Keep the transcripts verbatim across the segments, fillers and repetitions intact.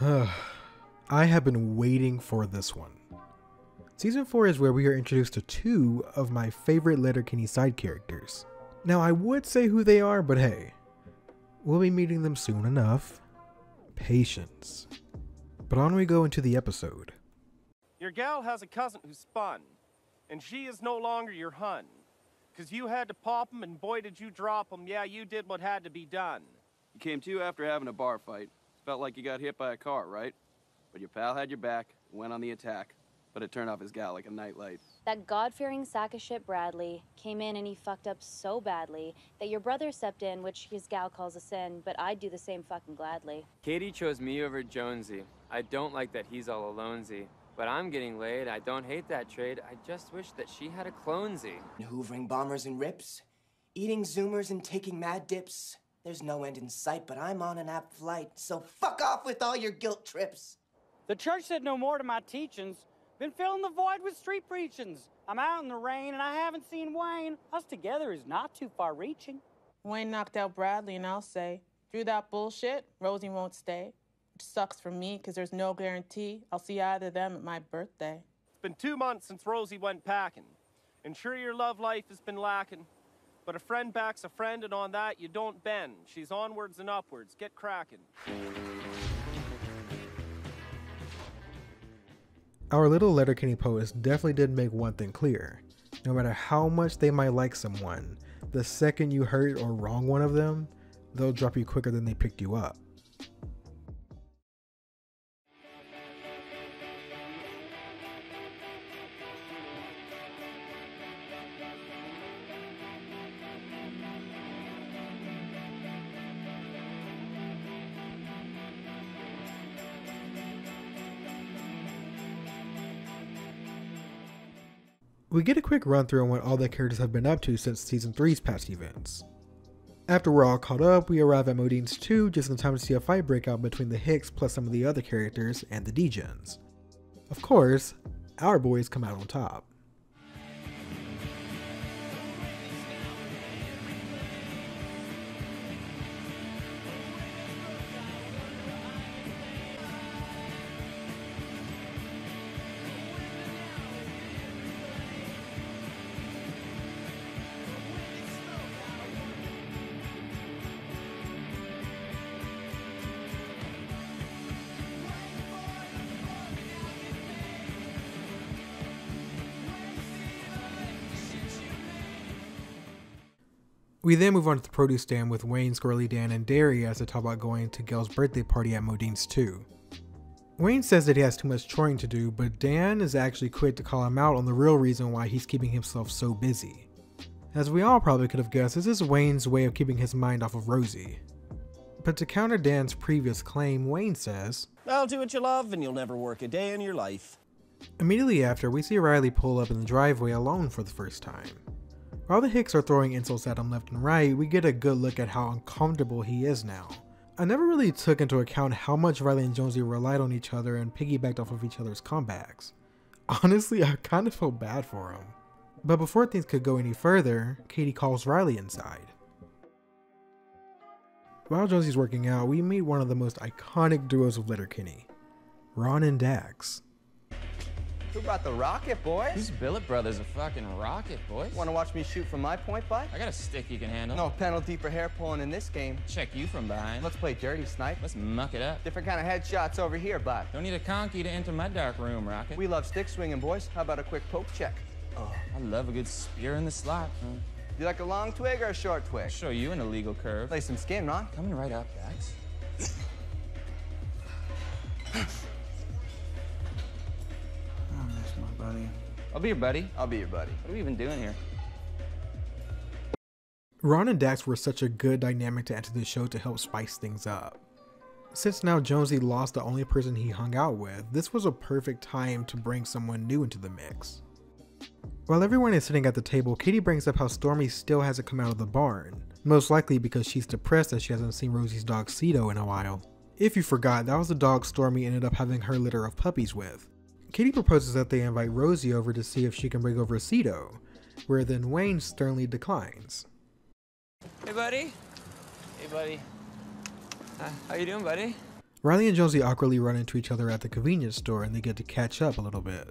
I have been waiting for this one. Season four is where we are introduced to two of my favorite Letterkenny side characters. Now I would say who they are, but hey, we'll be meeting them soon enough. Patience. But on we go into the episode. Your gal has a cousin who spun, and she is no longer your hun. Cause you had to pop him, and boy did you drop him. Yeah, you did what had to be done. You came to after having a bar fight. Felt like you got hit by a car, right? But your pal had your back, went on the attack. But it turned off his gal like a nightlight. That God-fearing sack of shit Bradley came in and he fucked up so badly that your brother stepped in, which his gal calls a sin, but I'd do the same fucking gladly. Katy chose me over Jonesy. I don't like that he's all alonesy, but I'm getting laid. I don't hate that trade. I just wish that she had a clonesy. Hoovering bombers and rips, eating zoomers and taking mad dips. There's no end in sight, but I'm on an app flight, so fuck off with all your guilt trips. The church said no more to my teachings. Been filling the void with street preachings. I'm out in the rain and I haven't seen Wayne. Us together is not too far reaching. Wayne knocked out Bradley and I'll say, through that bullshit, Rosie won't stay. Which sucks for me because there's no guarantee I'll see either of them at my birthday. It's been two months since Rosie went packing. And sure your love life has been lacking. But a friend backs a friend and on that you don't bend. She's onwards and upwards. Get cracking. Our little Letterkenny poets definitely did make one thing clear. No matter how much they might like someone, the second you hurt or wrong one of them, they'll drop you quicker than they picked you up. We get a quick run through on what all the characters have been up to since Season three's past events. After we're all caught up, we arrive at Modean's two just in time to see a fight break out between the Hicks plus some of the other characters and the D-Gens. Of course, our boys come out on top. We then move on to the produce stand with Wayne, Squirrely Dan, and Derry as they talk about going to Gail's birthday party at Modean's two. Wayne says that he has too much choring to do, but Dan is actually quick to call him out on the real reason why he's keeping himself so busy. As we all probably could have guessed, this is Wayne's way of keeping his mind off of Rosie. But to counter Dan's previous claim, Wayne says, "I'll do what you love and you'll never work a day in your life." Immediately after, we see Reilly pull up in the driveway alone for the first time. While the Hicks are throwing insults at him left and right, we get a good look at how uncomfortable he is now. I never really took into account how much Reilly and Jonesy relied on each other and piggybacked off of each other's comebacks. Honestly, I kind of felt bad for him. But before things could go any further, Katy calls Reilly inside. While Jonesy's working out, we meet one of the most iconic duos of Letterkenny, Ron and Dax. Who brought the rocket, boys? These Billet brothers are fucking rocket, boys. Want to watch me shoot from my point, bud? I got a stick you can handle. No penalty for hair pulling in this game. Check you from behind. Let's play dirty, snipe. Let's muck it up. Different kind of headshots over here, bud. Don't need a conky to enter my dark room, rocket. We love stick swinging, boys. How about a quick poke check? Oh, I love a good spear in the slot. Mm. You like a long twig or a short twig? I'll show you an illegal curve. Play some skin, Ron. Coming right up, Dax. I'll be your buddy. I'll be your buddy. What are we even doing here? Ron and Dax were such a good dynamic to add to the show to help spice things up. Since now Jonesy lost the only person he hung out with, this was a perfect time to bring someone new into the mix. While everyone is sitting at the table, Katy brings up how Stormy still hasn't come out of the barn, most likely because she's depressed that she hasn't seen Rosie's dog Cheeto in a while. If you forgot, that was the dog Stormy ended up having her litter of puppies with. Katy proposes that they invite Rosie over to see if she can bring over Cheeto, where then Wayne sternly declines. Hey buddy. Hey buddy. Uh, how you doing, buddy? Reilly and Jonesy awkwardly run into each other at the convenience store and they get to catch up a little bit.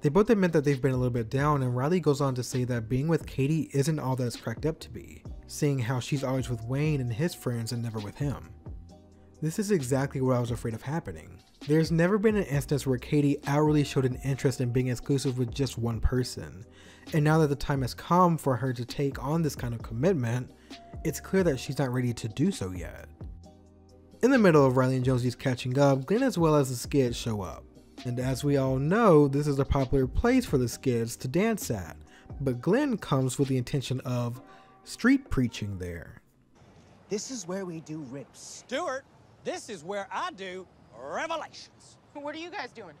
They both admit that they've been a little bit down, and Reilly goes on to say that being with Katy isn't all that it's cracked up to be, seeing how she's always with Wayne and his friends and never with him. This is exactly what I was afraid of happening. There's never been an instance where Katy outwardly showed an interest in being exclusive with just one person, and now that the time has come for her to take on this kind of commitment, it's clear that she's not ready to do so yet. In the middle of Reilly and Jonesy's catching up, Glenn as well as the Skids show up, and as we all know, this is a popular place for the Skids to dance at, but Glenn comes with the intention of street preaching there. This is where we do rips. Stuart! This is where I do revelations. What are you guys doing?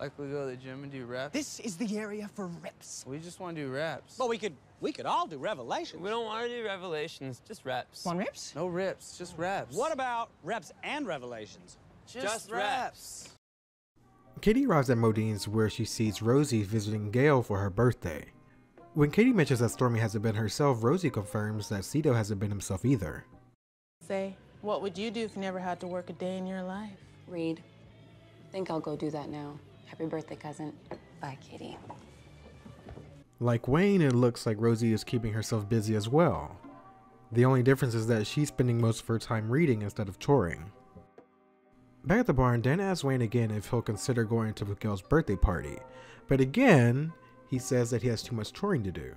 Like we go to the gym and do reps. This is the area for reps. We just want to do reps. But we could we could all do revelations. We don't want to do revelations, just reps. Want reps? No rips, just reps. What about reps and revelations? Just, just reps. Katy arrives at Modean's where she sees Rosie visiting Gail for her birthday. When Katy mentions that Stormy hasn't been herself, Rosie confirms that Cheeto hasn't been himself either. Say. What would you do if you never had to work a day in your life? Read. I think I'll go do that now. Happy birthday, cousin. Bye, Katy. Like Wayne, it looks like Rosie is keeping herself busy as well. The only difference is that she's spending most of her time reading instead of touring. Back at the barn, Dan asks Wayne again if he'll consider going to Miguel's birthday party, but again, he says that he has too much touring to do.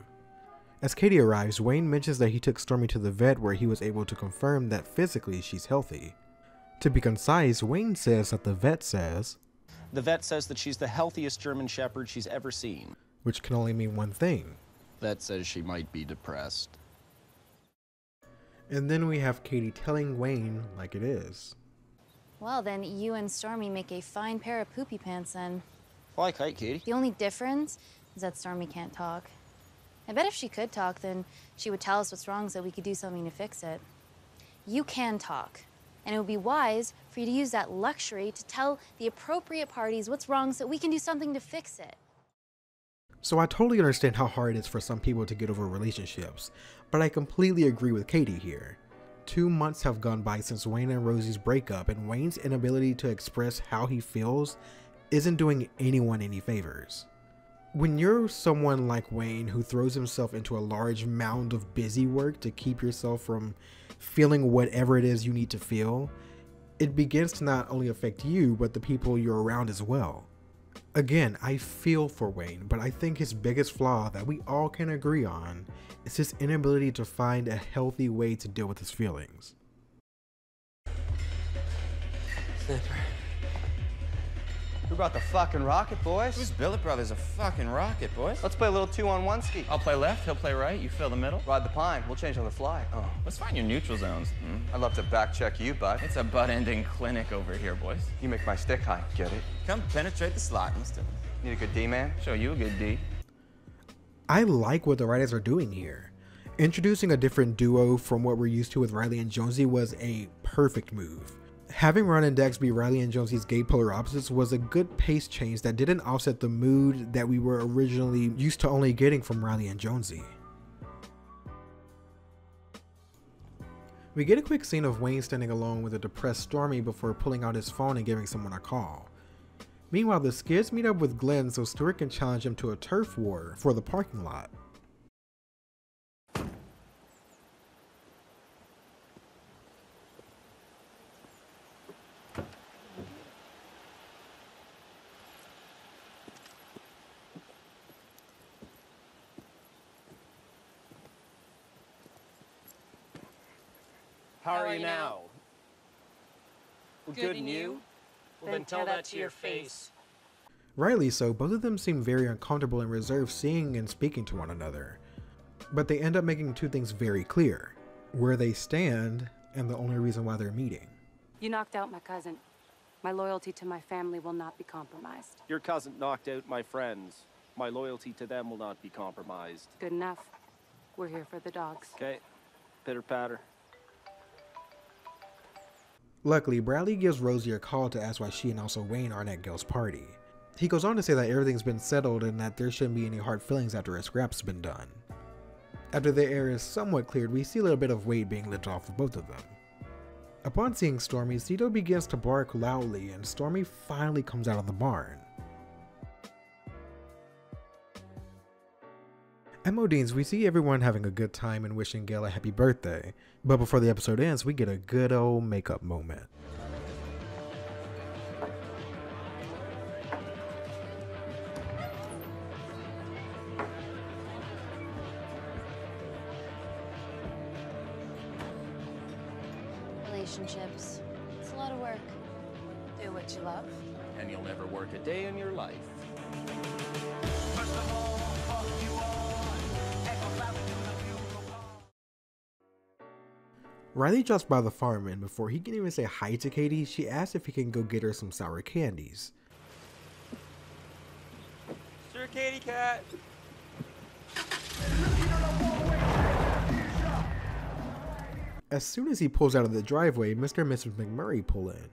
As Katy arrives, Wayne mentions that he took Stormy to the vet where he was able to confirm that physically she's healthy. To be concise, Wayne says that the vet says, "The vet says that she's the healthiest German Shepherd she's ever seen." Which can only mean one thing. Vet says she might be depressed. And then we have Katy telling Wayne like it is. Well then, you and Stormy make a fine pair of poopy pants then. Why, Katy? The only difference is that Stormy can't talk. I bet if she could talk, then she would tell us what's wrong so we could do something to fix it. You can talk, and it would be wise for you to use that luxury to tell the appropriate parties what's wrong so we can do something to fix it. So I totally understand how hard it is for some people to get over relationships, but I completely agree with Katy here. Two months have gone by since Wayne and Rosie's breakup, and Wayne's inability to express how he feels isn't doing anyone any favors. When you're someone like Wayne who throws himself into a large mound of busy work to keep yourself from feeling whatever it is you need to feel, it begins to not only affect you, but the people you're around as well. Again, I feel for Wayne, but I think his biggest flaw that we all can agree on is his inability to find a healthy way to deal with his feelings. Snapper. Who brought the fucking rocket, boys? Who's Billet Brothers a fucking rocket, boys? Let's play a little two-on-one ski. I'll play left, he'll play right, you fill the middle. Ride the pine, we'll change on the fly. Oh, let's find your neutral zones. Mm. I'd love to back-check you, bud. It's a butt-ending clinic over here, boys. You make my stick high, get it? Come penetrate the slot, let's do it. Need a good D, man? Show you a good D. I like what the writers are doing here. Introducing a different duo from what we're used to with Reilly and Jonesy was a perfect move. Having Ron and Dax be Reilly and Jonesy's gay polar opposites was a good pace change that didn't offset the mood that we were originally used to only getting from Reilly and Jonesy. We get a quick scene of Wayne standing alone with a depressed Stormy before pulling out his phone and giving someone a call. Meanwhile, the Skids meet up with Glenn so Stuart can challenge him to a turf war for the parking lot. How are, How are you now? Good, Good and you? Well, then tell that to your face. Rightly so, both of them seem very uncomfortable and reserved seeing and speaking to one another. But they end up making two things very clear. Where they stand, and the only reason why they're meeting. You knocked out my cousin. My loyalty to my family will not be compromised. Your cousin knocked out my friends. My loyalty to them will not be compromised. Good enough. We're here for the dogs. Okay. Pitter-patter. Luckily, Reilly gives Rosie a call to ask why she and also Wayne aren't at Gail's party. He goes on to say that everything's been settled and that there shouldn't be any hard feelings after a scrap's been done. After the air is somewhat cleared, we see a little bit of weight being lifted off of both of them. Upon seeing Stormy, Cheeto begins to bark loudly and Stormy finally comes out of the barn. At Modean's, we see everyone having a good time and wishing Gail a happy birthday, but before the episode ends, we get a good old makeup moment. Relationships. It's a lot of work. Do what you love. And you'll never work a day in your life. First of all, fuck you all. Reilly drops by the farm and before he can even say hi to Katy, she asks if he can go get her some sour candies. Sure, Katy Cat. As soon as he pulls out of the driveway, Mister and Missus McMurray pull in.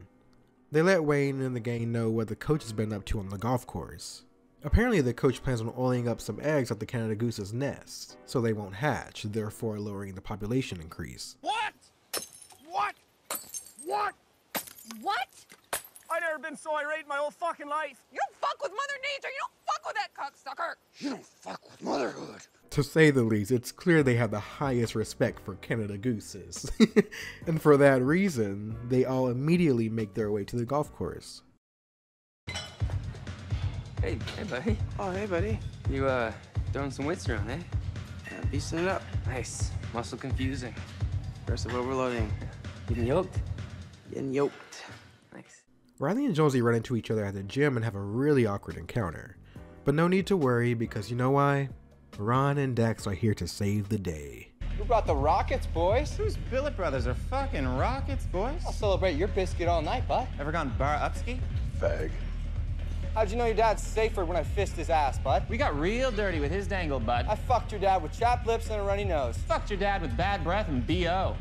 They let Wayne and the gang know what the coach has been up to on the golf course. Apparently the coach plans on oiling up some eggs at the Canada Goose's nest, so they won't hatch, therefore lowering the population increase. What? What? What? What? I've never been so irate in my whole fucking life. You don't fuck with Mother Nature, you don't fuck with that cocksucker. You don't fuck with motherhood. To say the least, it's clear they have the highest respect for Canada Gooses. And for that reason, they all immediately make their way to the golf course. Hey, hey buddy. Oh, hey buddy. You, uh, throwing some weights around, eh? Yeah, beasting it up. Nice. Muscle confusing. Progressive overloading. Getting yoked? Getting yoked. Nice. Reilly and Jonesy run into each other at the gym and have a really awkward encounter. But no need to worry, because you know why? Ron and Dax are here to save the day. Who brought the rockets, boys? Whose billet brothers are fucking rockets, boys? I'll celebrate your biscuit all night, bud. Ever gone bar upski? Fag. How'd you know your dad's safer when I fist his ass, bud? We got real dirty with his dangle, bud. I fucked your dad with chapped lips and a runny nose. Fucked your dad with bad breath and B O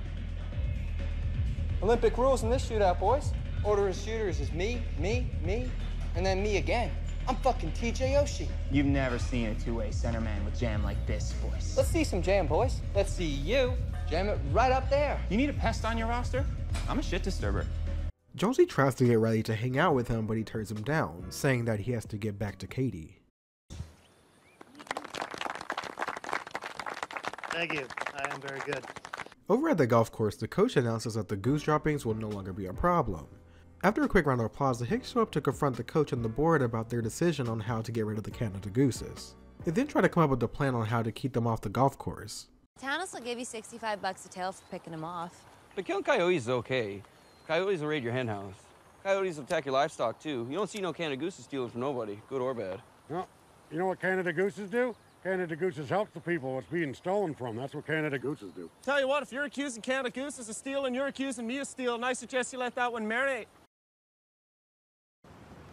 Olympic rules in this shootout, boys. Order of shooters is me, me, me, and then me again. I'm fucking T J Oshie. You've never seen a two-way centerman with jam like this, boys. Let's see some jam, boys. Let's see you jam it right up there. You need a pest on your roster? I'm a shit disturber. Jonesy tries to get Reilly to hang out with him, but he turns him down, saying that he has to get back to Katy. Thank you. I am very good. Over at the golf course, the coach announces that the goose droppings will no longer be a problem. After a quick round of applause, the Hicks show up to confront the coach and the board about their decision on how to get rid of the Canada Gooses. They then try to come up with a plan on how to keep them off the golf course. Tanis will give you sixty-five bucks a tail for picking them off. But killing coyotes is okay. Coyotes will raid your hen house. Coyotes will attack your livestock, too. You don't see no Canada Gooses stealing from nobody, good or bad. You know, you know what Canada Gooses do? Canada Gooses help the people what's being stolen from. That's what Canada Gooses do. Tell you what, if you're accusing Canada Gooses of stealing, you're accusing me of stealing. I suggest you let that one marinate.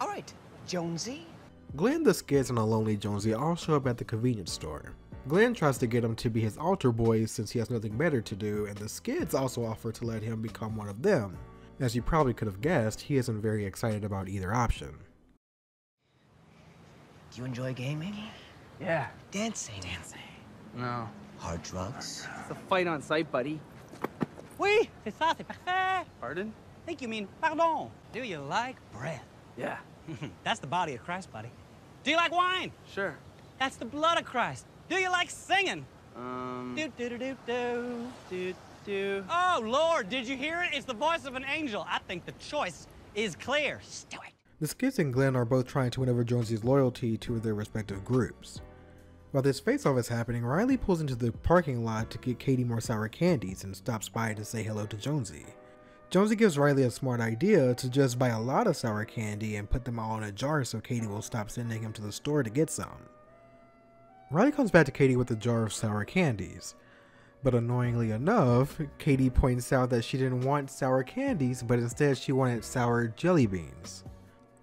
All right, Jonesy. Glenn, the Skids, and a lonely Jonesy all show up at the convenience store. Glenn tries to get him to be his altar boy since he has nothing better to do, and the Skids also offer to let him become one of them. As you probably could have guessed, he isn't very excited about either option. Do you enjoy gaming? Yeah. Dancing? Dancing. No. Hard drugs? It's a fight on sight, buddy. Oui, c'est ça, c'est parfait. Pardon? I think you mean pardon. Do you like breath? Yeah. That's the body of Christ, buddy. Do you like wine? Sure. That's the blood of Christ. Do you like singing? Um... Do, do, do, do, do, do, do. Oh, Lord, did you hear it? It's the voice of an angel. I think the choice is clear. Just do it. The Skids and Glenn are both trying to win over Jonesy's loyalty to their respective groups. While this face-off is happening, Reilly pulls into the parking lot to get Katy more sour candies and stops by to say hello to Jonesy. Jonesy gives Reilly a smart idea to just buy a lot of sour candy and put them all in a jar so Katy will stop sending him to the store to get some. Reilly comes back to Katy with a jar of sour candies, but annoyingly enough, Katy points out that she didn't want sour candies, but instead she wanted sour jelly beans.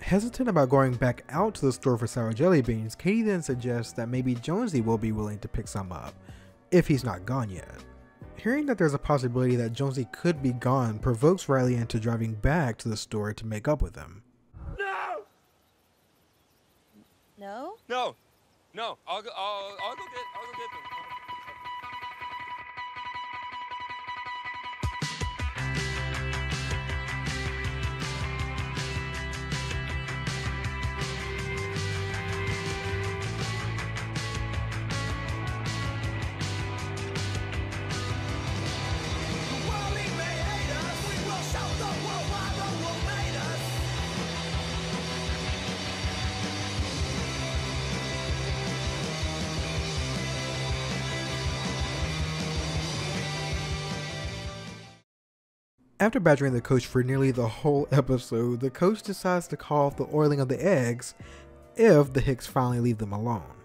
Hesitant about going back out to the store for sour jelly beans, Katy then suggests that maybe Jonesy will be willing to pick some up, if he's not gone yet. Hearing that there's a possibility that Jonesy could be gone provokes Reilly into driving back to the store to make up with him. No! No? No. No. I'll go, I'll, I'll go get I'll go get them. After badgering the coach for nearly the whole episode, the coach decides to call off the oiling of the eggs if the Hicks finally leave them alone.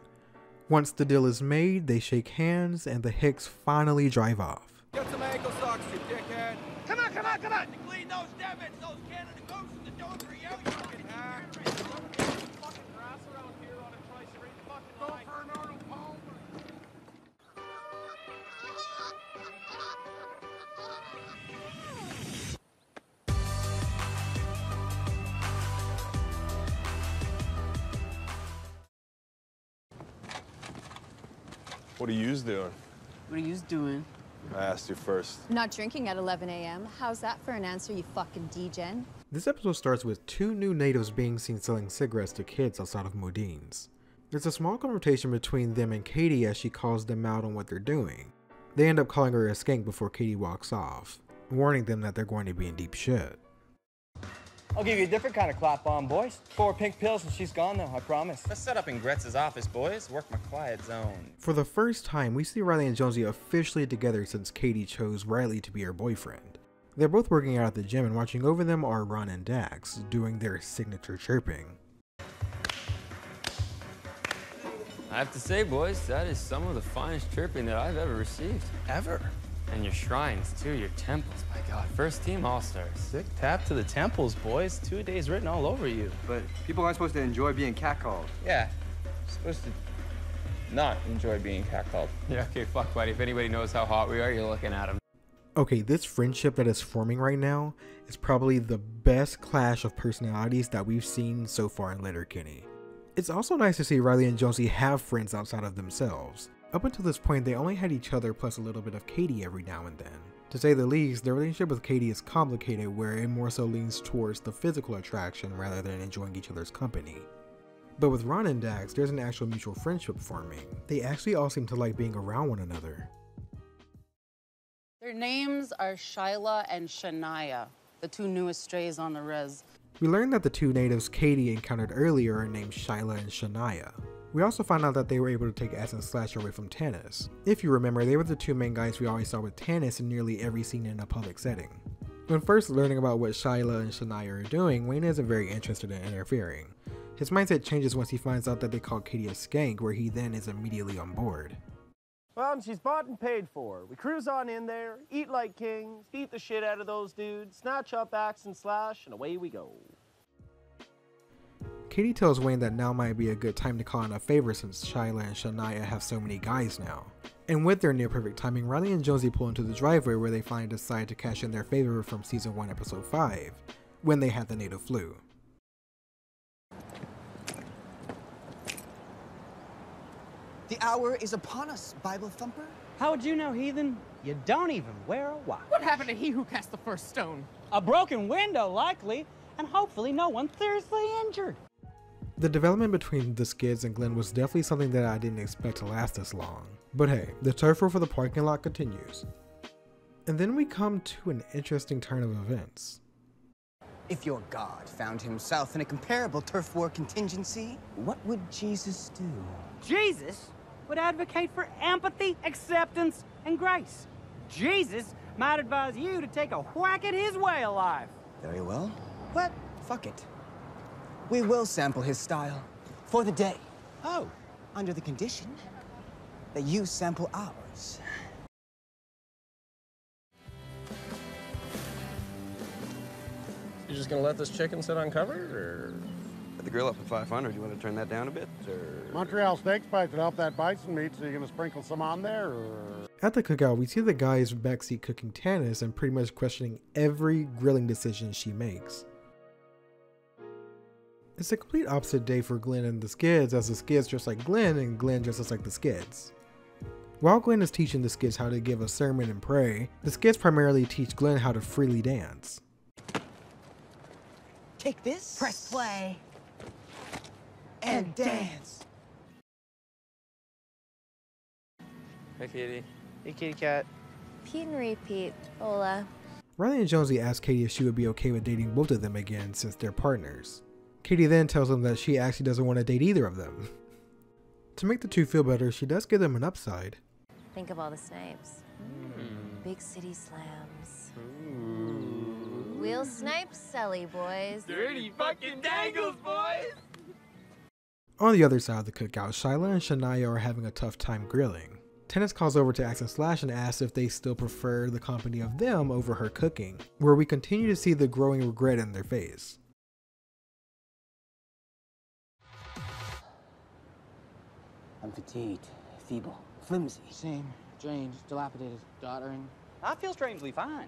Once the deal is made, they shake hands and the Hicks finally drive off. Get some ankle socks, you dickhead! Come on, come on, come on! Clean those debits, those Canada goats in the door for you, you fucking high! Fucking grass around here on a tri-street, fucking go for an Arnold Palmer! What are yous doing? What are yous doing? I asked you first. Not drinking at eleven A M How's that for an answer, you fucking D-gen? This episode starts with two new natives being seen selling cigarettes to kids outside of Modean's. There's a small confrontation between them and Katy as she calls them out on what they're doing. They end up calling her a skank before Katy walks off, warning them that they're going to be in deep shit. I'll give you a different kind of clap bomb, boys. Four pink pills and she's gone though, I promise. Let's set up in Gretz's office, boys. Work my quiet zone. For the first time, we see Reilly and Jonesy officially together since Katy chose Reilly to be her boyfriend. They're both working out at the gym and watching over them are Ron and Dax, doing their signature chirping. I have to say, boys, that is some of the finest chirping that I've ever received. Ever? And your shrines, too, your temples, my God. First team all-stars. Sick tap to the temples, boys. Two days written all over you. But people aren't supposed to enjoy being catcalled. Yeah, supposed to not enjoy being catcalled. Yeah, okay, fuck, buddy. If anybody knows how hot we are, you're looking at them. Okay, this friendship that is forming right now is probably the best clash of personalities that we've seen so far in Letterkenny. It's also nice to see Reilly and Jonesy have friends outside of themselves. Up until this point, they only had each other plus a little bit of Katy every now and then. To say the least, their relationship with Katy is complicated, where it more so leans towards the physical attraction rather than enjoying each other's company. But with Ron and Dax, there's an actual mutual friendship forming. They actually all seem to like being around one another. Their names are Shyla and Shania, the two newest strays on the res. We learned that the two natives Katy encountered earlier are named Shyla and Shania. We also find out that they were able to take Axe and Slash away from Tanis. If you remember, they were the two main guys we always saw with Tanis in nearly every scene in a public setting. When first learning about what Shyla and Shania are doing, Wayne isn't very interested in interfering. His mindset changes once he finds out that they called Katy a skank, where he then is immediately on board. Well, she's bought and paid for. We cruise on in there, eat like kings, beat the shit out of those dudes, snatch up Axe and Slash, and away we go. Katy tells Wayne that now might be a good time to call in a favor since Shyla and Shania have so many guys now. And with their near perfect timing, Reilly and Jonesy pull into the driveway where they finally decide to cash in their favor from season one episode five, when they had the native flu. The hour is upon us, Bible thumper. How would you know, heathen? You don't even wear a watch. What happened to he who cast the first stone? A broken window, likely, and hopefully no one seriously injured. The development between the Skids and Glenn was definitely something that I didn't expect to last this long. But hey, the turf war for the parking lot continues. And then we come to an interesting turn of events. If your God found himself in a comparable turf war contingency, what would Jesus do? Jesus would advocate for empathy, acceptance, and grace. Jesus might advise you to take a whack at his way of life. Very well. But fuck it. We will sample his style for the day. Oh, under the condition that you sample ours. You're just gonna let this chicken sit uncovered, or? At the grill up at five hundred, you wanna turn that down a bit, or? Montreal steak bites and off that bison meat, so you're gonna sprinkle some on there, or? At the cookout, we see the guys backseat cooking Tanis and pretty much questioning every grilling decision she makes. It's a complete opposite day for Glenn and the Skids, as the Skids dress like Glenn and Glenn dresses like the Skids. While Glenn is teaching the Skids how to give a sermon and pray, the Skids primarily teach Glenn how to freely dance. Take this, press play, and, and dance. Hey, Katy. Hey, kitty cat. Pete and repeat, hola. Reilly and Jonesy asked Katy if she would be okay with dating both of them again since they're partners. Katy then tells them that she actually doesn't want to date either of them. To make the two feel better, she does give them an upside. Think of all the snipes. Mm. Big City Slams. Ooh. We'll snipe Selly, boys. Dirty fucking dangles, boys! On the other side of the cookout, Shyla and Shania are having a tough time grilling. Tanis calls over to Axe and Slash and asks if they still prefer the company of them over her cooking, where we continue to see the growing regret in their face. I'm fatigued, feeble, flimsy. Same, drained, dilapidated, doddering. I feel strangely fine.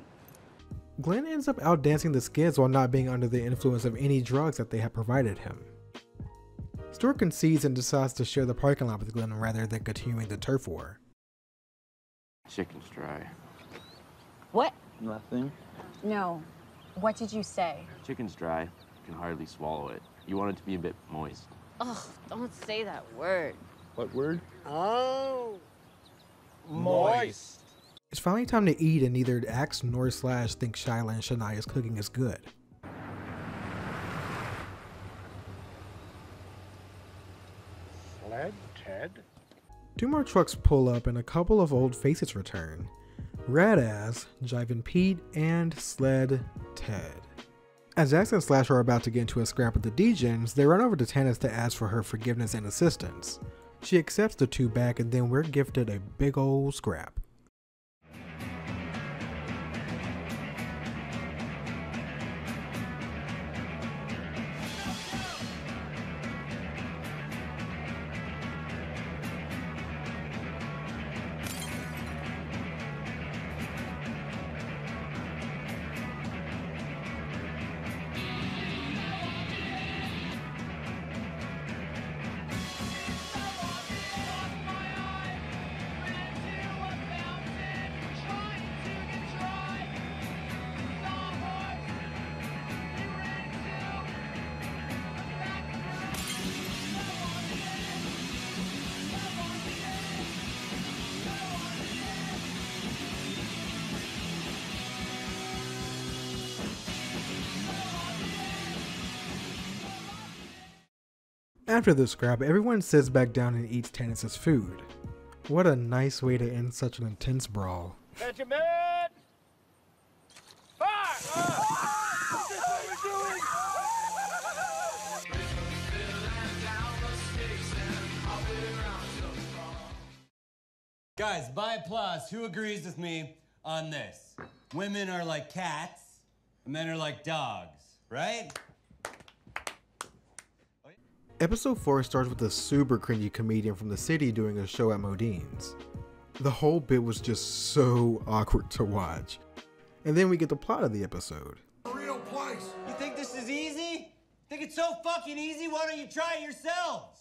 Glenn ends up outdancing the Skids while not being under the influence of any drugs that they have provided him. Stuart concedes and decides to share the parking lot with Glenn rather than continuing the turf war. Chicken's dry. What? Nothing. No. What did you say? Chicken's dry. You can hardly swallow it. You want it to be a bit moist. Ugh, don't say that word. What word? Oh. Moist. It's finally time to eat, and neither Axe nor Slash think Shyla and Shania's cooking is good. Sled Ted? Two more trucks pull up and a couple of old faces return. Radass, Jivin' Pete, and Sled Ted. As Axe and Slash are about to get into a scrap with the D-Gens, they run over to Tanis to ask for her forgiveness and assistance. She accepts the two back, and then we're gifted a big old scrap. After the scrap, everyone sits back down and eats Tanis's food. What a nice way to end such an intense brawl. Benjamin! Fire! Ah! Is this what we're doing? Guys, by applause, who agrees with me on this? Women are like cats, and men are like dogs, right? Episode four starts with a super cringy comedian from the city doing a show at Modean's. The whole bit was just so awkward to watch. And then we get the plot of the episode. A real place. You think this is easy? Think it's so fucking easy? Why don't you try it yourselves?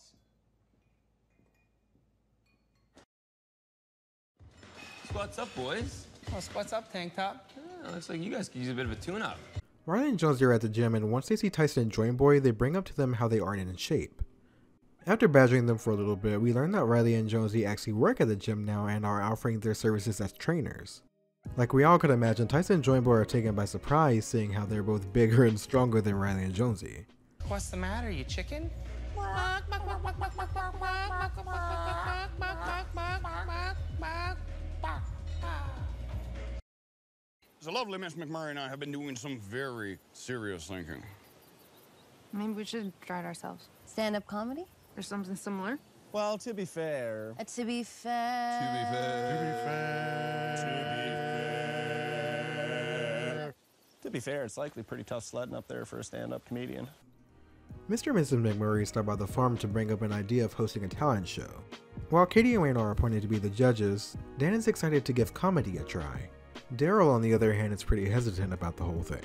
Squats up, boys. Oh, squats up, tank top. Yeah, looks like you guys could use a bit of a tune-up. Riley and Jonesy are at the gym, and once they see Tyson and Joinboy, they bring up to them how they aren't in shape. After badgering them for a little bit, we learn that Riley and Jonesy actually work at the gym now and are offering their services as trainers. Like we all could imagine, Tyson and Joinboy are taken by surprise seeing how they're both bigger and stronger than Riley and Jonesy. What's the matter, you chicken? The lovely Miss McMurray and I have been doing some very serious thinking. Maybe we should try it ourselves. Stand-up comedy? Or something similar? Well, to be fair... Uh, to be fair... To be fair... To be fair... To be fair, it's likely pretty tough sledding up there for a stand-up comedian. Mister and Missus McMurray stop by the farm to bring up an idea of hosting a talent show. While Katy and Wayne are appointed to be the judges, Dan is excited to give comedy a try. Daryl, on the other hand, is pretty hesitant about the whole thing.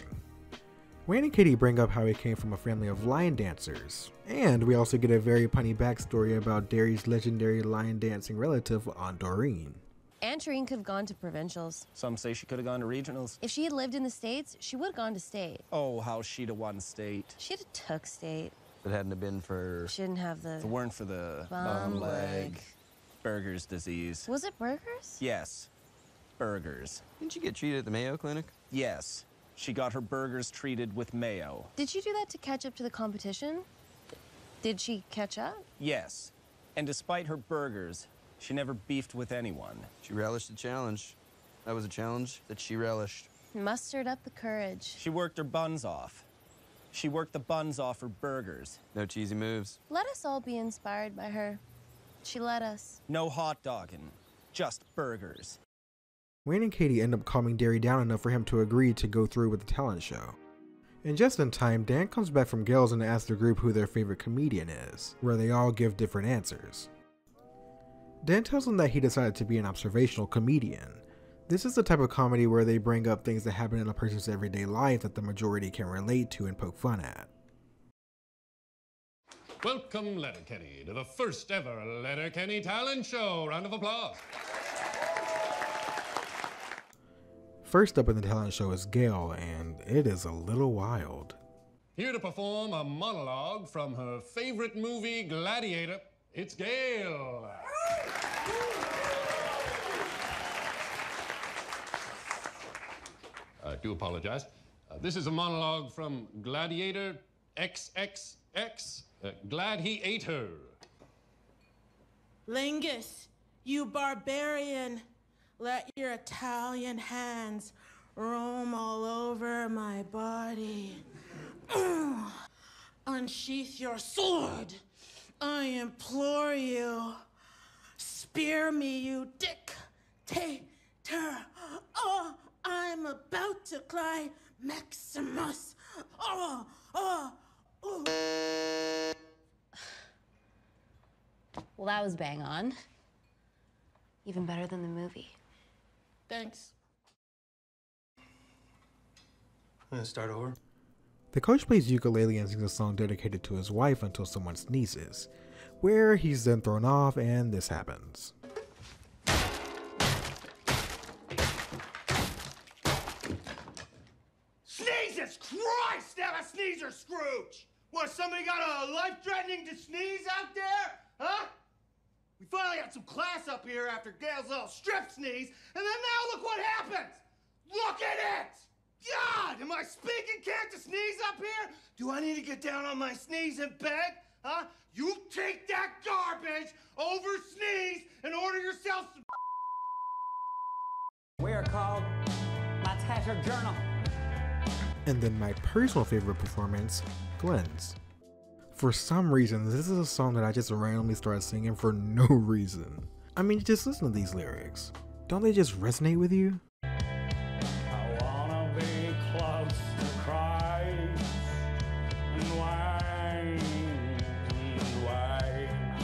Wayne and Katy bring up how he came from a family of lion dancers, and we also get a very punny backstory about Derry's legendary lion dancing relative, Aunt Doreen. Aunt Doreen could have gone to provincials. Some say she could have gone to regionals. If she had lived in the States, she would have gone to state. Oh, how she'd have won state. She'd have took state. If it hadn't have been for... She didn't have the... If it weren't for the... Bum, bum leg. leg. Buerger's disease. Was it Buerger's? Yes. Buerger's. Didn't she get treated at the Mayo Clinic? Yes. She got her burgers treated with mayo. Did she do that to catch up to the competition? Did she catch up? Yes. And despite her burgers, she never beefed with anyone. She relished the challenge. That was a challenge that she relished. mustered up the courage. She worked her buns off. She worked the buns off her burgers. No cheesy moves. Let us all be inspired by her. She let us. No hot dogging, just burgers. Wayne and Katy end up calming Derry down enough for him to agree to go through with the talent show. And just in time, Dan comes back from Gail's and asks the group who their favorite comedian is, where they all give different answers. Dan tells them that he decided to be an observational comedian. This is the type of comedy where they bring up things that happen in a person's everyday life that the majority can relate to and poke fun at. Welcome, Letterkenny, to the first ever Letterkenny talent show. Round of applause. First up in the talent show is Gail, and it is a little wild. Here to perform a monologue from her favorite movie, Gladiator, it's Gail. I do apologize. Uh, this is a monologue from Gladiator triple X. Uh, glad he ate her. Lingus, you barbarian. Let your Italian hands roam all over my body. Unsheath your sword. I implore you. Spear me, you dictator. Oh. I'm about to cry, Maximus. Oh, oh, oh. Well, that was bang on. Even better than the movie. Thanks. I'm gonna start over. The coach plays ukulele and sings a song dedicated to his wife until someone sneezes, where he's then thrown off, and this happens. Scrooge! What, somebody got a life-threatening to sneeze out there? Huh? We finally got some class up here after Gail's little strip sneeze, and then now look what happens! Look at it! God, am I speaking cat to sneeze up here? Do I need to get down on my sneeze in bed? Huh? You take that garbage over sneeze and order yourself some. We are called My Tattered Journal. And then my personal favorite performance, Glenn's. For some reason, this is a song that I just randomly started singing for no reason. I mean, just listen to these lyrics. Don't they just resonate with you? I wanna be close to Christ and wine and wine.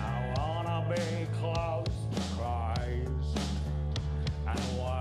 I wanna be close to Christ and wine.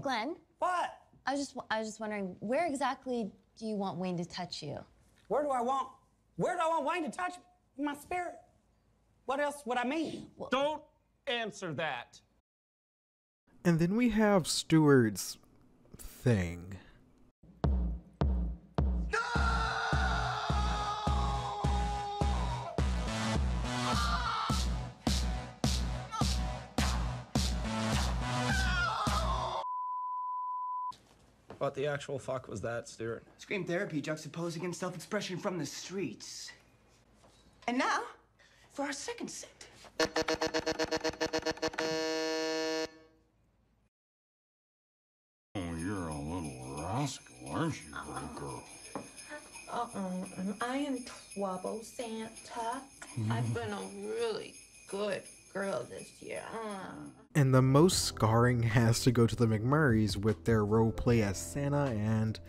Glenn? What? I was just I was just wondering, where exactly do you want Wayne to touch you? Where do I want? Where do I want Wayne to touch me? My spirit? What else would I mean? Well, don't answer that. And then we have Stewart's thing. What the actual fuck was that, Stuart? Scream therapy juxtaposed against self-expression from the streets. And now, for our second set. Oh, you're a little rascal, aren't you, little girl? Uh-oh, I am trouble, Santa. Mm. I've been a really good girl this year. Uh. And the most scarring has to go to the McMurrays with their role play as Santa and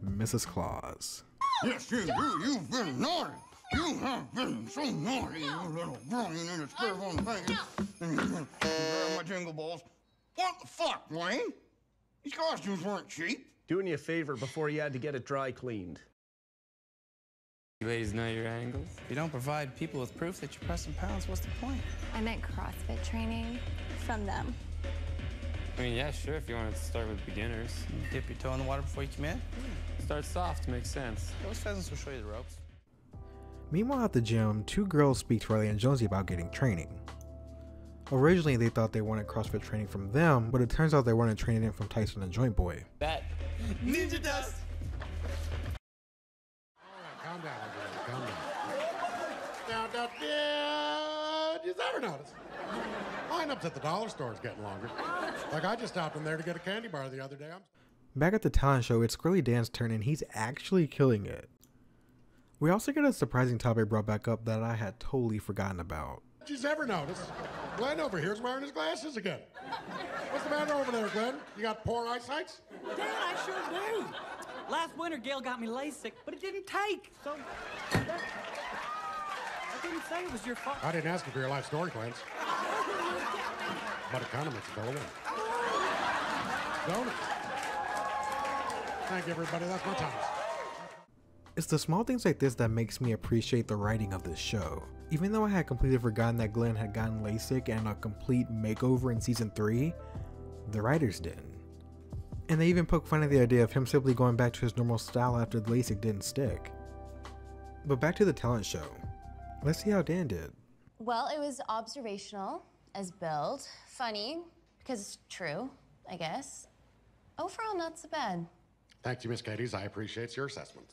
Missus Claus. Yes, you do. You've been naughty. You have been so naughty, you little girl. You need a scarf on the face. And you can grab my jingle balls. What the fuck, Wayne? These costumes weren't cheap. Doing you a favor before you had to get it dry cleaned. You ladies know your angles. If you don't provide people with proof that you're pressing pounds, what's the point? I meant CrossFit training from them. I mean, yeah, sure, if you want to start with beginners. You dip your toe in the water before you come in? Mm. Start soft, makes sense. Those pheasants will show you the ropes. Meanwhile at the gym, two girls speak to Reilly and Jonesy about getting training. Originally, they thought they wanted CrossFit training from them, but it turns out they wanted training from Tyson and Joinboy. That ninja dust! Alright, calm down, everybody, calm down. Down, down, down! You ever notice? Lineups at the dollar store is getting longer. Like, I just stopped in there to get a candy bar the other day. I'm... Back at the talent show, it's Squirrely Dan's turn, and he's actually killing it. We also get a surprising topic brought back up that I had totally forgotten about. Did you ever notice? Glenn over here is wearing his glasses again. What's the matter over there, Glenn? You got poor eyesight? Dad, I sure do. Last winter, Gail got me LASIK, but it didn't take. So, that, I didn't say it was your fault. I didn't ask you for your life story, Glenn. But it kind of makes it go away. Don't it? Thank you, everybody. That's my time. It's the small things like this that makes me appreciate the writing of this show. Even though I had completely forgotten that Glenn had gotten LASIK and a complete makeover in season three, the writers didn't. And they even poke fun at the idea of him simply going back to his normal style after the LASIK didn't stick. But back to the talent show. Let's see how Dan did. Well, it was observational as build. Funny, because it's true, I guess. Overall, not so bad. Thank you, Miss Katy's. I appreciate your assessment.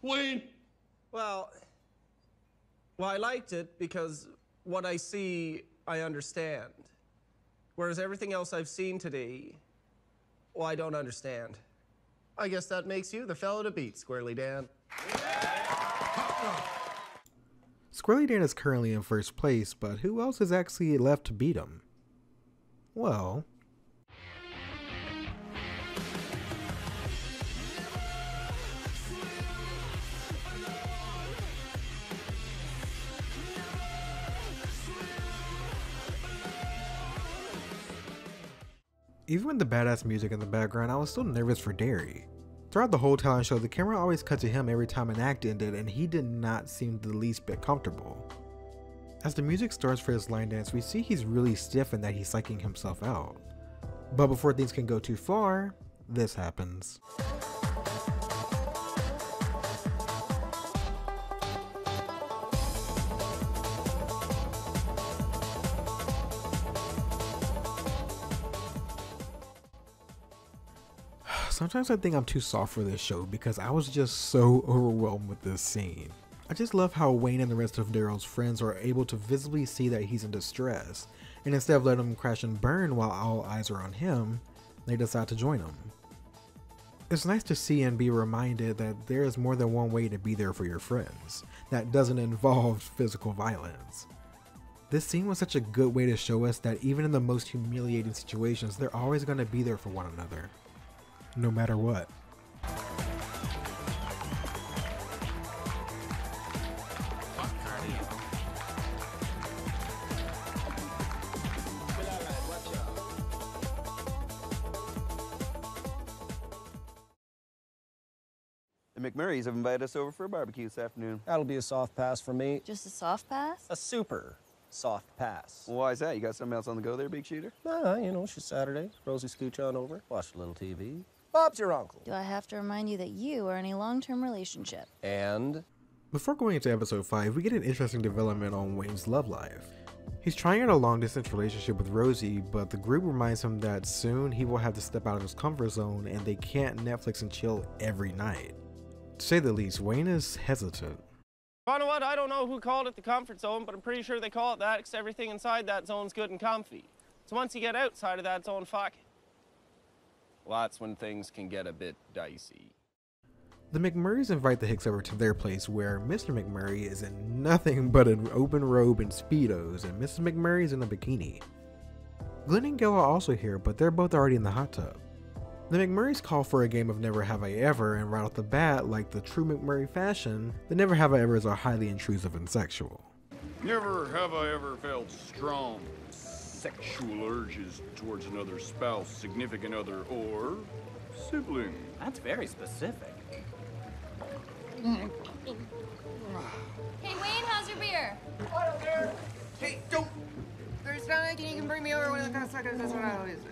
Wayne! Well, well, I liked it because what I see, I understand. Whereas everything else I've seen today, well, I don't understand. I guess that makes you the fellow to beat, Squirrely Dan. Yeah. Squirrely Dan is currently in first place, but who else is actually left to beat him? Well... Even with the badass music in the background, I was still nervous for Daryl. Throughout the whole talent show, the camera always cut to him every time an act ended, and he did not seem the least bit comfortable. As the music starts for his line dance, we see he's really stiff and that he's psyching himself out. But before things can go too far, this happens. Sometimes I think I'm too soft for this show because I was just so overwhelmed with this scene. I just love how Wayne and the rest of Daryl's friends are able to visibly see that he's in distress, and instead of letting him crash and burn while all eyes are on him, they decide to join him. It's nice to see and be reminded that there is more than one way to be there for your friends that doesn't involve physical violence. This scene was such a good way to show us that even in the most humiliating situations, they're always going to be there for one another. No matter what. The McMurrays have invited us over for a barbecue this afternoon. That'll be a soft pass for me. Just a soft pass? A super soft pass. Well, why is that? You got something else on the go there, big shooter? Nah, you know, it's just Saturday. Rosie scooch on over, watch a little T V. Bob's your uncle. Do I have to remind you that you are in a long-term relationship? And? Before going into episode five, we get an interesting development on Wayne's love life. He's trying out a long-distance relationship with Rosie, but the group reminds him that soon he will have to step out of his comfort zone and they can't Netflix and chill every night. To say the least, Wayne is hesitant. You know what? I don't know who called it the comfort zone, but I'm pretty sure they call it that because everything inside that zone's good and comfy. So once you get outside of that zone, fuck it. Well, that's when things can get a bit dicey. The McMurrays invite the Hicks over to their place where Mister McMurray is in nothing but an open robe and Speedos, and Missus McMurray is in a bikini. Glenn and Gail are also here, but they're both already in the hot tub. The McMurrays call for a game of Never Have I Ever, and right off the bat, like the true McMurray fashion, the Never Have I Evers are highly intrusive and sexual. Never have I ever felt strong. Sexual urges towards another spouse, significant other, or sibling. That's very specific. Hey, Wayne, how's your beer? I don't care. Hey, don't. Buerger's back and you can bring me over one of the cocksuckers. That's what I always do.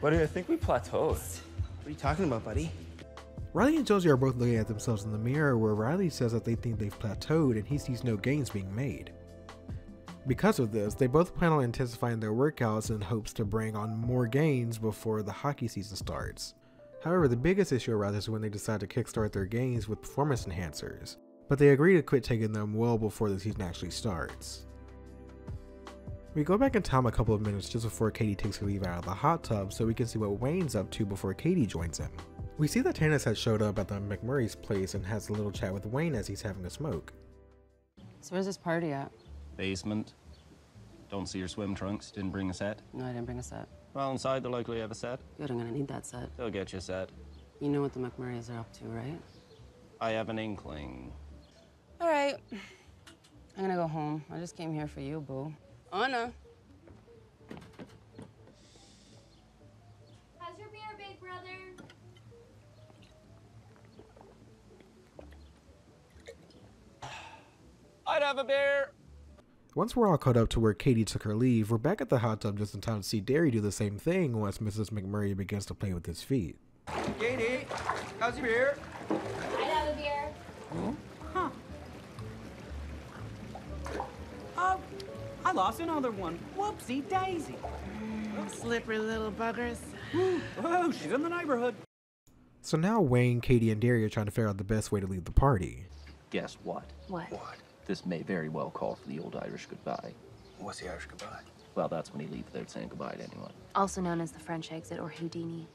Buddy, I think we plateaued. What are you talking about, buddy? Reilly and Jonesy are both looking at themselves in the mirror, where Reilly says that they think they've plateaued and he sees no gains being made. Because of this, they both plan on intensifying their workouts in hopes to bring on more gains before the hockey season starts. However, the biggest issue arises when they decide to kickstart their gains with performance enhancers, but they agree to quit taking them well before the season actually starts. We go back in time a couple of minutes just before Katy takes her leave out of the hot tub so we can see what Wayne's up to before Katy joins him. We see that Tanis has showed up at the McMurray's place and has a little chat with Wayne as he's having a smoke. So where's this party at? Basement. Don't see your swim trunks. Didn't bring a set? No, I didn't bring a set. Well, inside they'll likely have a set. Good, I'm gonna need that set. They'll get you a set. You know what the McMurrays are up to, right? I have an inkling. All right. I'm gonna go home. I just came here for you, boo. Anna. How's your beer, big brother? I'd have a beer. Once we're all caught up to where Katy took her leave, we're back at the hot tub just in time to see Derry do the same thing once Missus McMurray begins to play with his feet. Katy, how's your beer? I have a beer. Hmm? Huh. Uh, I lost another one. Whoopsie daisy. Mm, slippery little buggers. Oh, she's in the neighborhood. So now Wayne, Katy, and Derry are trying to figure out the best way to leave the party. Guess what? What? What? This may very well call for the old Irish goodbye. What's the Irish goodbye? Well, that's when he leaves without saying goodbye to anyone. Also known as the French exit or Houdini.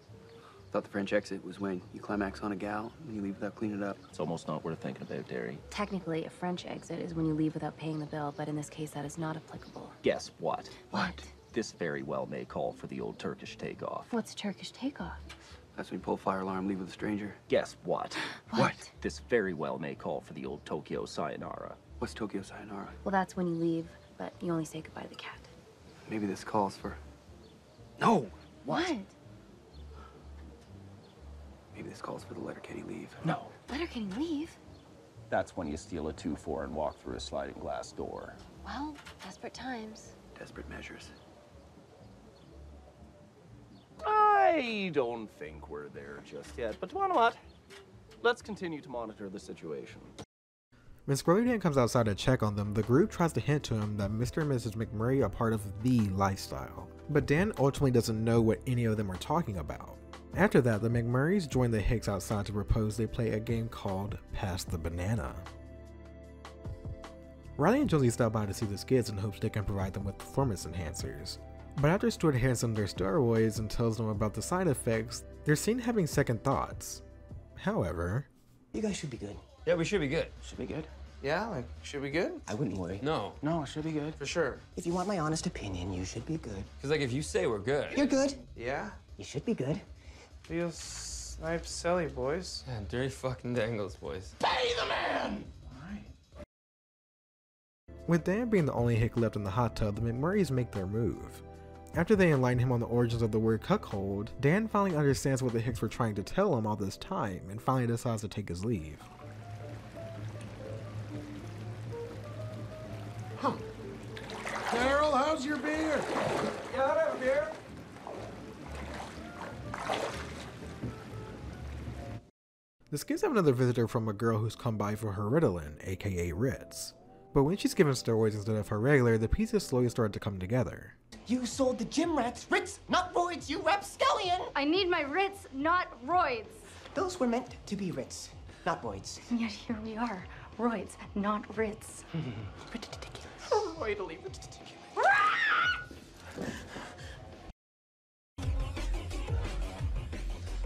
Thought the French exit was when you climax on a gal and you leave without cleaning it up. It's almost not worth thinking about, Derry. Technically, a French exit is when you leave without paying the bill, but in this case, that is not applicable. Guess what? What? This very well may call for the old Turkish takeoff. What's a Turkish takeoff? That's when you pull fire alarm, leave with a stranger. Guess what? What? What? This very well may call for the old Tokyo sayonara. What's Tokyo sayonara? Well, that's when you leave, but you only say goodbye to the cat. Maybe this calls for... No! What? What? Maybe this calls for the Letterkenny leave. No. Letterkenny leave? That's when you steal a two four and walk through a sliding glass door. Well, desperate times. Desperate measures. I don't think we're there just yet, but you know what? Let's continue to monitor the situation. When Scrooge comes outside to check on them, the group tries to hint to him that Mister and Missus McMurray are part of the lifestyle, but Dan ultimately doesn't know what any of them are talking about. After that, the McMurrays join the Hicks outside to propose they play a game called Pass the Banana. Reilly and Jonesy stop by to see the skids in hopes they can provide them with performance enhancers, but after Stuart hands them their steroids and tells them about the side effects, they're seen having second thoughts. However... You guys should be good. Yeah, we should be good. Should be good? Yeah, like, should be good? I wouldn't worry. No. No, it should be good. For sure. If you want my honest opinion, you should be good. Because, like, if you say we're good... You're good. Yeah? You should be good. Deal snipe Selly, boys. Yeah, dirty fucking dangles, boys. Pay the man! Alright. With Dan being the only hick left in the hot tub, the McMurrays make their move. After they enlighten him on the origins of the word cuckold, Dan finally understands what the hicks were trying to tell him all this time and finally decides to take his leave. Huh. Daryl, how's your beer? Yeah, I'd have a beer. The skids have another visitor from a girl who's come by for her Ritalin, aka Ritz. But when she's given steroids instead of her regular, the pieces slowly start to come together. You sold the gym rats, Ritz, not Roids, you rapscallion! I need my Ritz, not Roids. Those were meant to be Ritz, not Roids. And yet here we are, Roids, not Ritz. Ridiculous. Roidally ridiculous.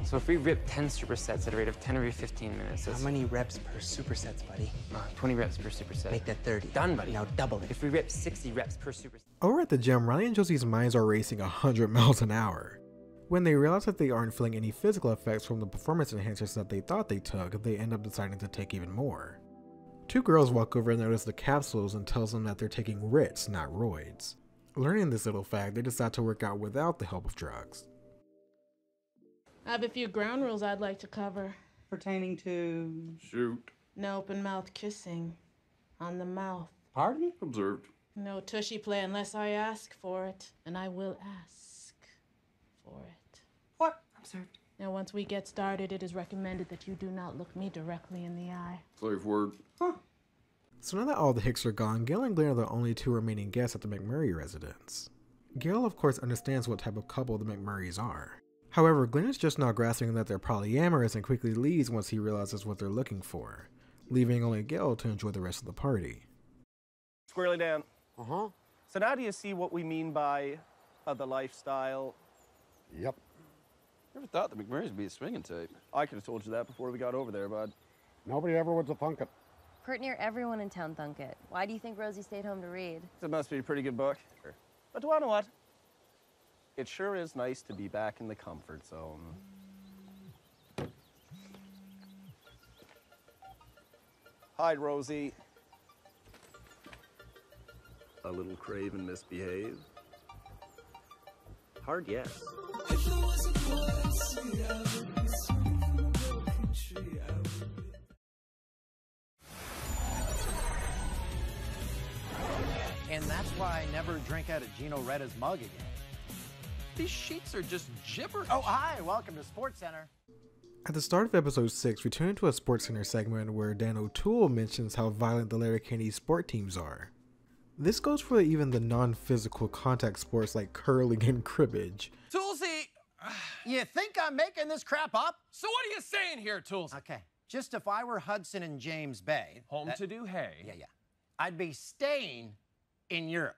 So if we rip ten supersets at a rate of ten every fifteen minutes, that's... How many reps per supersets, buddy? Uh, twenty reps per superset. Make that thirty. Done, buddy. Now double it. If we rip sixty reps per superset. Over at the gym, Reilly and Josie's minds are racing one hundred miles an hour. When they realize that they aren't feeling any physical effects from the performance enhancers that they thought they took, they end up deciding to take even more. Two girls walk over and notice the capsules and tells them that they're taking Ritz, not Roids. Learning this little fact, they decide to work out without the help of drugs. I have a few ground rules I'd like to cover. Pertaining to... Shoot. No open mouth kissing. On the mouth. Pardon? Observed. No tushy play unless I ask for it, and I will ask for it. What? I'm served. Now, once we get started, it is recommended that you do not look me directly in the eye. Flurry of word. Huh. So now that all the Hicks are gone, Gail and Glenn are the only two remaining guests at the McMurray residence. Gail, of course, understands what type of couple the McMurrays are. However, Glenn is just now grasping that they're polyamorous and quickly leaves once he realizes what they're looking for, leaving only Gail to enjoy the rest of the party. Squarely down. Uh-huh. So now do you see what we mean by uh, the lifestyle? Yep. Never thought the McMurrays would be a swinging type. I could have told you that before we got over there, bud. Nobody ever went to thunk it. Pretty near everyone in town thunk it. Why do you think Rosie stayed home to read? It must be a pretty good book. But do you know what? It sure is nice to be back in the comfort zone. Hi, Rosie. A little crave and misbehave? Hard yes. And that's why I never drink out of Gino Retta's mug again. These sheets are just gibberish. Oh, hi, welcome to Sports Center. At the start of episode six, we turn into a Sports Center segment where Dan O'Toole mentions how violent the Letterkenny sport teams are. This goes for even the non-physical contact sports like curling and cribbage. Toolsy, you think I'm making this crap up? So what are you saying here, Toolsy? Okay, just if I were Hudson and James Bay. Home that, to do hay. Yeah, yeah. I'd be staying in Europe.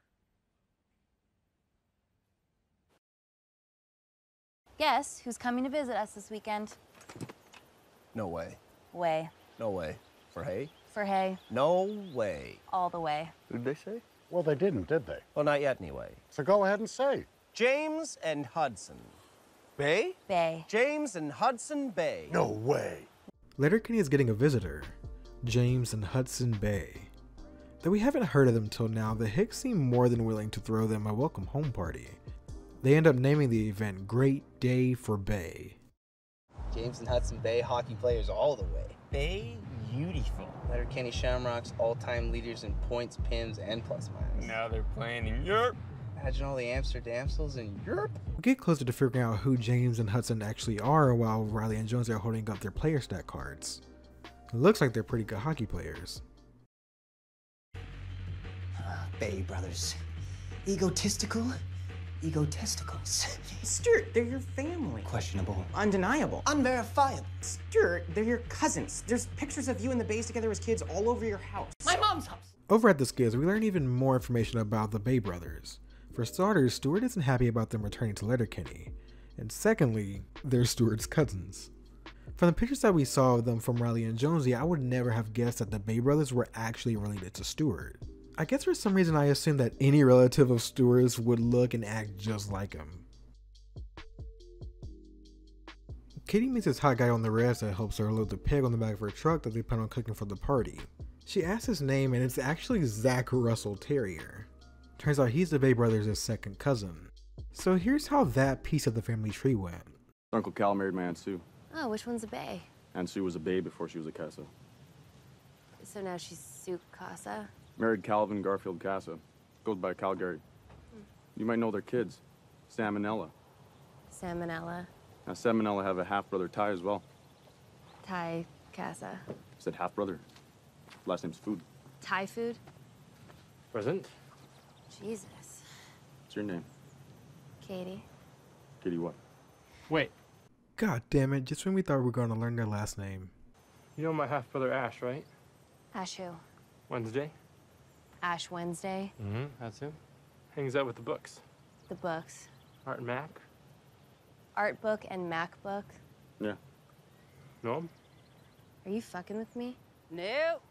Guess who's coming to visit us this weekend? No way. Way. No way. For hay? For hay. No way. All the way. Who'd they say? Well, they didn't, did they? Well, not yet anyway. So go ahead and say. James and Hudson. Bay? Bay. James and Hudson Bay. No way. Letterkenny is getting a visitor. James and Hudson Bay. Though we haven't heard of them till now, the Hicks seem more than willing to throw them a welcome home party. They end up naming the event Great Day for Bay. James and Hudson Bay hockey players all the way. Bay, beautiful. Letterkenny Shamrocks, all-time leaders in points, pims, and plus minus. Now they're playing in Europe. Imagine all the Amsterdamsels in Europe. We get closer to figuring out who James and Hudson actually are while Reilly and Jonesy are holding up their player stat cards. It looks like they're pretty good hockey players. Uh, Bay brothers. Egotistical. Egotesticles. Sturt, they're your family. Questionable. Undeniable. Unverifiable. Sturt, they're your cousins. There's pictures of you and the Bays together as kids all over your house. My mom's house! Over at the Skids, we learn even more information about the Bay brothers. For starters, Stewart isn't happy about them returning to Letterkenny. And secondly, they're Stewart's cousins. From the pictures that we saw of them from Reilly and Jonesy, I would never have guessed that the Bay brothers were actually related to Stewart. I guess for some reason I assumed that any relative of Stewart's would look and act just like him. Katy meets this hot guy on the res that helps her load the pig on the back of her truck that they plan on cooking for the party. She asks his name and it's actually Zach Russell Terrier. Turns out he's the Bay brothers' second cousin. So here's how that piece of the family tree went. Uncle Cal married my Aunt Sue. Oh, which one's a Bay? Aunt Sue was a Bay before she was a Casa. So now she's Sue Casa? Married Calvin Garfield Casa. Goes by Calgary. Mm. You might know their kids, Sam and Ella. Sam and Ella. Now, Sam and Ella have a half-brother, Ty, as well. Ty Casa. I said half-brother. Last name's Food. Thai Food? Present. Jesus. What's your name? Katy. Katy what? Wait. God damn it, just when we thought we were going to learn their last name. You know my half-brother Ash, right? Ash who? Wednesday. Ash Wednesday. Mm-hmm, that's him. Hangs out with the books. The books. Art and Mac. Art book and Mac book? Yeah. Know him? Are you fucking with me? Nope.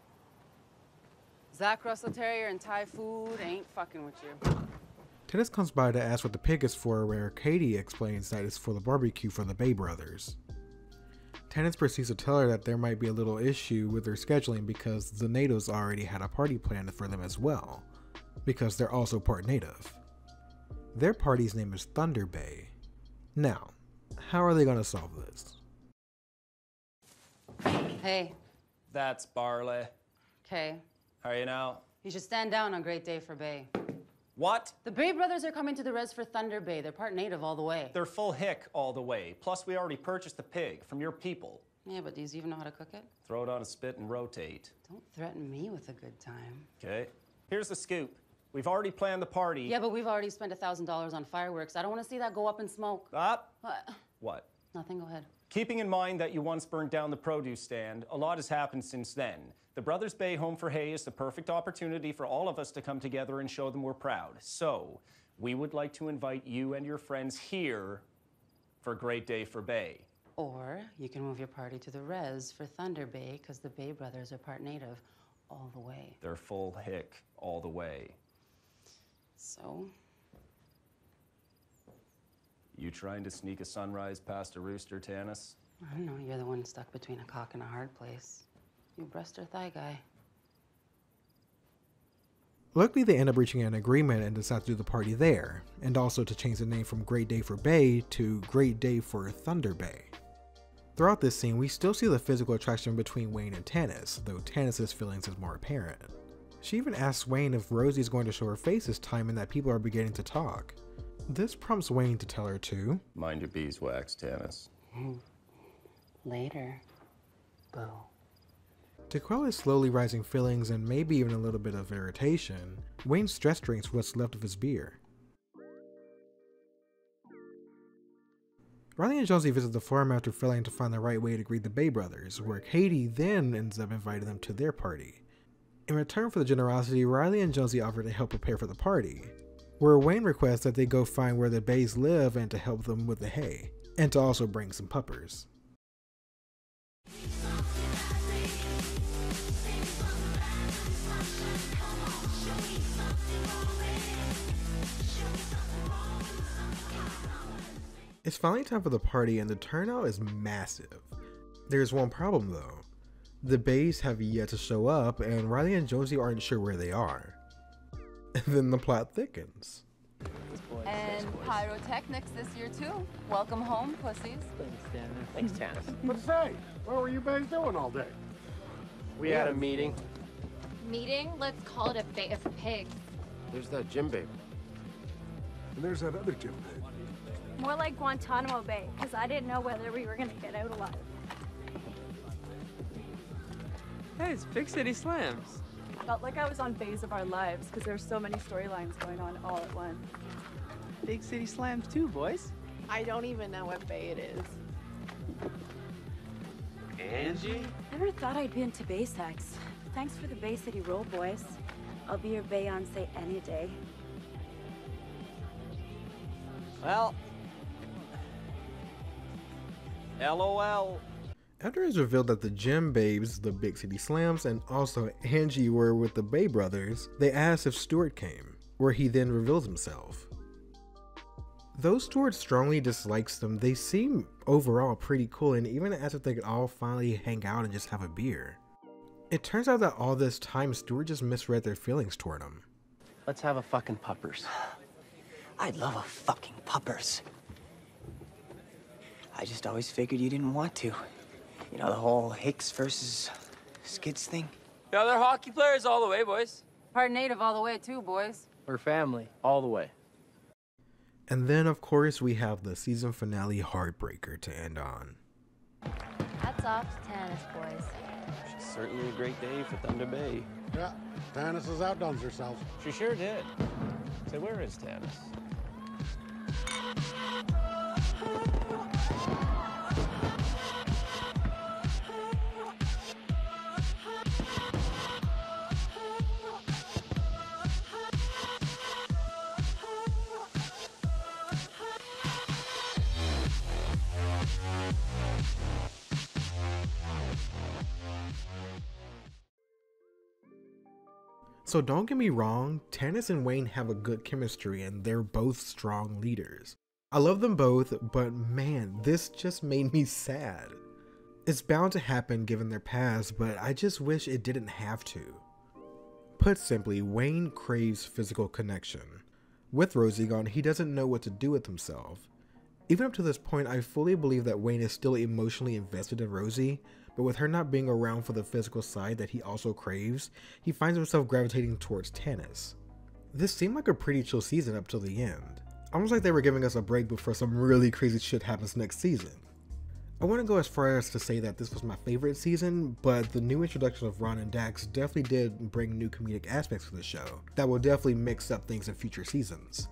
Zach Russell Terrier and Thai Food ain't fucking with you. Tanis comes by to ask what the pig is for, where Katy explains that it's for the barbecue for the Bay brothers. Tanis proceeds to tell her that there might be a little issue with their scheduling because the natives already had a party planned for them as well, because they're also part native. Their party's name is Thunder Bay. Now, how are they gonna solve this? Hey. That's barley. Okay. How are you now? You should stand down on Great Day for Bay. What? The Bay brothers are coming to the res for Thunder Bay. They're part native all the way. They're full hick all the way. Plus, we already purchased the pig from your people. Yeah, but do you even know how to cook it? Throw it on a spit and rotate. Don't threaten me with a good time. Okay. Here's the scoop. We've already planned the party. Yeah, but we've already spent one thousand dollars on fireworks. I don't want to see that go up in smoke. Up? Uh, what? What? Nothing, go ahead. Keeping in mind that you once burned down the produce stand, a lot has happened since then. The Brothers Bay Home for Hay is the perfect opportunity for all of us to come together and show them we're proud. So, we would like to invite you and your friends here for Great Day for Bay. Or, you can move your party to the res for Thunder Bay, because the Bay Brothers are part native all the way. They're full hick all the way. So? You trying to sneak a sunrise past a rooster, Tanis? I don't know, you're the one stuck between a cock and a hard place. You breast or thigh guy. Luckily, they end up reaching an agreement and decide to do the party there, and also to change the name from Great Day for Bay to Great Day for Thunder Bay. Throughout this scene, we still see the physical attraction between Wayne and Tanis, though Tanis's feelings is more apparent. She even asks Wayne if Rosie is going to show her face this time and that people are beginning to talk. This prompts Wayne to tell her to... Mind your beeswax, Tanis. Later, boo. To quell his slowly rising feelings and maybe even a little bit of irritation, Wayne stress drinks what's left of his beer. Reilly and Jonesy visit the farm after failing to find the right way to greet the Bay Brothers, where Katy then ends up inviting them to their party. In return for the generosity, Reilly and Jonesy offer to help prepare for the party, where Wayne requests that they go find where the Bays live and to help them with the hay, and to also bring some puppers. It's finally time for the party and the turnout is massive. There's one problem though. The Bays have yet to show up and Reilly and Jonesy aren't sure where they are. And then the plot thickens. And pyrotechnics this year too. Welcome home, pussies. Thanks, Tanis. Thanks, Tanis. But say, what were you guys doing all day? We yeah. had a meeting. Meeting? Let's call it a bay for pigs. There's that gym babe. And there's that other gym babe. More like Guantanamo Bay, because I didn't know whether we were going to get out alive. Hey, it's Big City Slams. Felt like I was on Bays of Our Lives because there's so many storylines going on all at once. Big City Slams too, boys. I don't even know what bay it is. Angie? Never thought I'd be into bay sex. Thanks for the Bay City roll, boys. I'll be your Beyonce any day. Well. LOL. After it's revealed that the gym babes, the Big City Slams, and also Angie were with the Bay Brothers, they asked if Stewart came, where he then reveals himself. Though Stewart strongly dislikes them, they seem overall pretty cool and even asked if they could all finally hang out and just have a beer. It turns out that all this time, Stewart just misread their feelings toward him. Let's have a fucking puppers. I'd love a fucking puppers. I just always figured you didn't want to. You know, the whole Hicks versus Skids thing? Yeah, they're hockey players all the way, boys. Part native all the way, too, boys. We're family all the way. And then, of course, we have the season finale heartbreaker to end on. Hats off to Tanis, boys. She's certainly a great day for Thunder Bay. Yeah, Tanis has outdone herself. She sure did. So where is Tanis? So don't get me wrong, Tanis and Wayne have a good chemistry and they're both strong leaders. I love them both, but man, this just made me sad. It's bound to happen given their past, but I just wish it didn't have to. Put simply, Wayne craves physical connection. With Rosie gone, he doesn't know what to do with himself. Even up to this point, I fully believe that Wayne is still emotionally invested in Rosie, but with her not being around for the physical side that he also craves, he finds himself gravitating towards Tanis. This seemed like a pretty chill season up till the end. Almost like they were giving us a break before some really crazy shit happens next season. I want to go as far as to say that this was my favorite season, but the new introduction of Ron and Dax definitely did bring new comedic aspects to the show that will definitely mix up things in future seasons.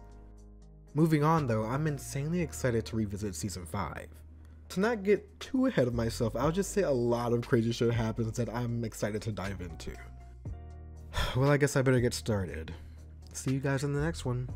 Moving on though, I'm insanely excited to revisit season five. To not get too ahead of myself, I'll just say a lot of crazy shit happens that I'm excited to dive into. Well, I guess I better get started. See you guys in the next one.